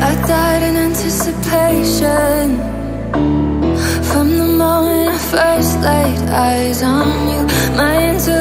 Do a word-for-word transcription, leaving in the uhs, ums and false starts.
I died in anticipation. From the moment I first laid eyes on you, my intuition